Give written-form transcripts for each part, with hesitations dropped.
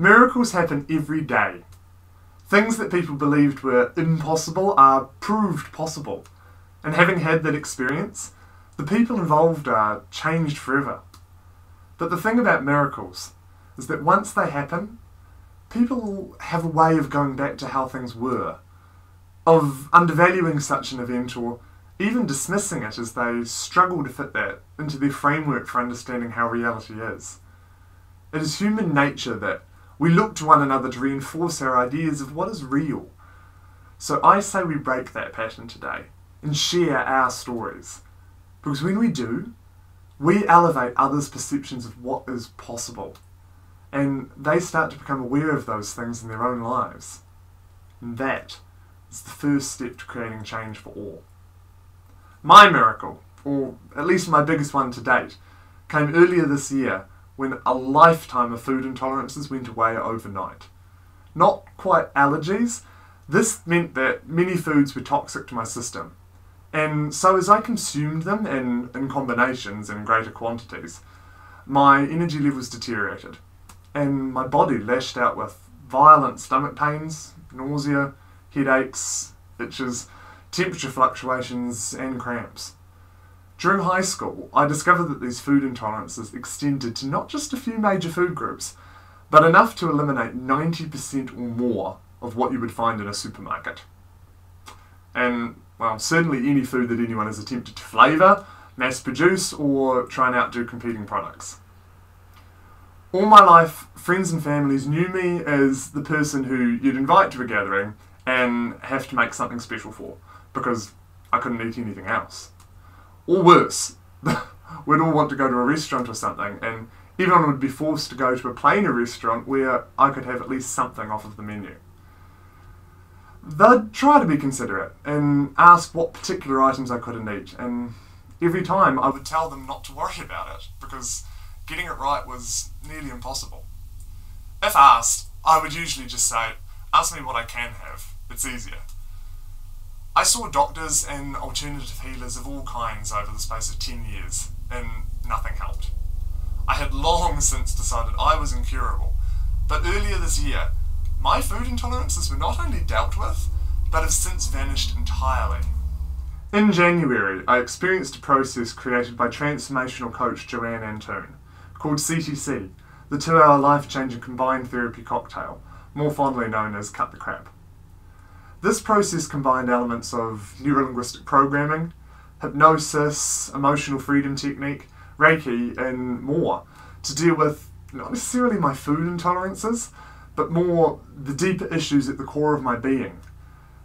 Miracles happen every day. Things that people believed were impossible are proved possible. And having had that experience, the people involved are changed forever. But the thing about miracles is that once they happen, people have a way of going back to how things were, of undervaluing such an event or even dismissing it as they struggle to fit that into their framework for understanding how reality is. It is human nature that we look to one another to reinforce our ideas of what is real. So I say we break that pattern today and share our stories. Because when we do, we elevate others' perceptions of what is possible. And they start to become aware of those things in their own lives. And that is the first step to creating change for all. My miracle, or at least my biggest one to date, came earlier this year when a lifetime of food intolerances went away overnight. Not quite allergies. This meant that many foods were toxic to my system. And so as I consumed them in combinations in greater quantities, my energy levels deteriorated, and my body lashed out with violent stomach pains, nausea, headaches, itches, temperature fluctuations, and cramps. During high school, I discovered that these food intolerances extended to not just a few major food groups, but enough to eliminate 90% or more of what you would find in a supermarket. And well, certainly any food that anyone has attempted to flavour, mass produce, or try and outdo competing products. All my life, friends and families knew me as the person who you'd invite to a gathering and have to make something special for, because I couldn't eat anything else. Or worse, we'd all want to go to a restaurant or something, and everyone would be forced to go to a plainer restaurant where I could have at least something off of the menu. They'd try to be considerate and ask what particular items I couldn't eat, and every time I would tell them not to worry about it, because getting it right was nearly impossible. If asked, I would usually just say, "Ask me what I can have, it's easier." I saw doctors and alternative healers of all kinds over the space of 10 years, and nothing helped. I had long since decided I was incurable, but earlier this year, my food intolerances were not only dealt with, but have since vanished entirely. In January, I experienced a process created by transformational coach Joanne Antoun, called CTC, the 2-hour life-changing combined therapy cocktail, more fondly known as Cut the Crap. This process combined elements of neurolinguistic programming, hypnosis, emotional freedom technique, Reiki, and more, to deal with not necessarily my food intolerances, but more the deeper issues at the core of my being.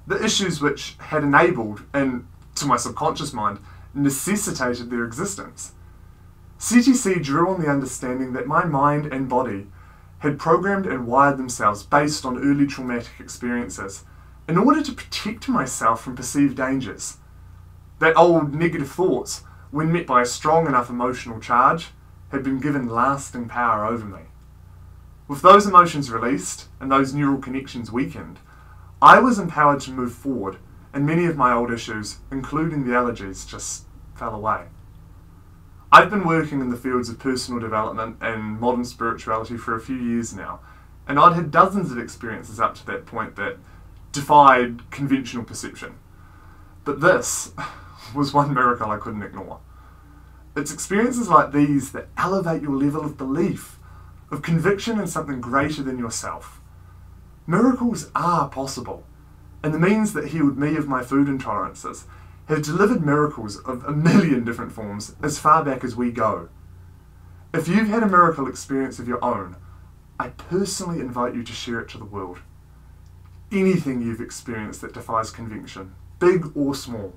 The issues which had enabled, and to my subconscious mind, necessitated their existence. CTC drew on the understanding that my mind and body had programmed and wired themselves based on early traumatic experiences in order to protect myself from perceived dangers. That old negative thoughts, when met by a strong enough emotional charge, had been given lasting power over me. With those emotions released and those neural connections weakened, I was empowered to move forward, and many of my old issues, including the allergies, just fell away. I've been working in the fields of personal development and modern spirituality for a few years now, and I'd had dozens of experiences up to that point that defied conventional perception. But this was one miracle I couldn't ignore. It's experiences like these that elevate your level of belief, of conviction in something greater than yourself. Miracles are possible, and the means that healed me of my food intolerances have delivered miracles of a million different forms as far back as we go. If you've had a miracle experience of your own, I personally invite you to share it to the world. Anything you've experienced that defies convention, big or small.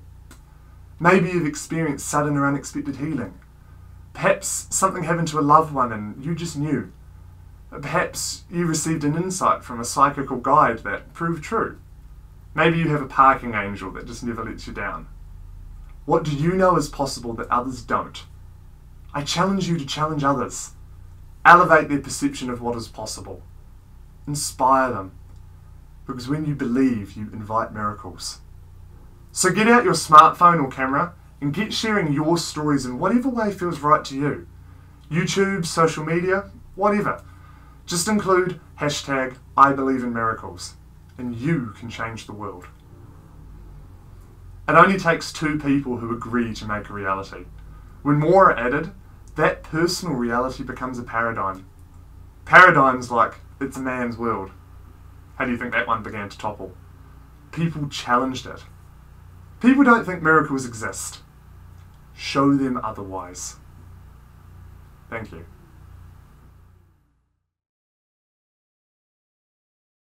Maybe you've experienced sudden or unexpected healing. Perhaps something happened to a loved one and you just knew. Perhaps you received an insight from a psychical guide that proved true. Maybe you have a parking angel that just never lets you down. What do you know is possible that others don't? I challenge you to challenge others. Elevate their perception of what is possible. Inspire them. Because when you believe, you invite miracles. So get out your smartphone or camera and get sharing your stories in whatever way feels right to you. YouTube, social media, whatever. Just include #IBelieveInMiracles and you can change the world. It only takes two people who agree to make a reality. When more are added, that personal reality becomes a paradigm. Paradigms like, it's a man's world. How do you think that one began to topple? People challenged it. People don't think miracles exist. Show them otherwise. Thank you.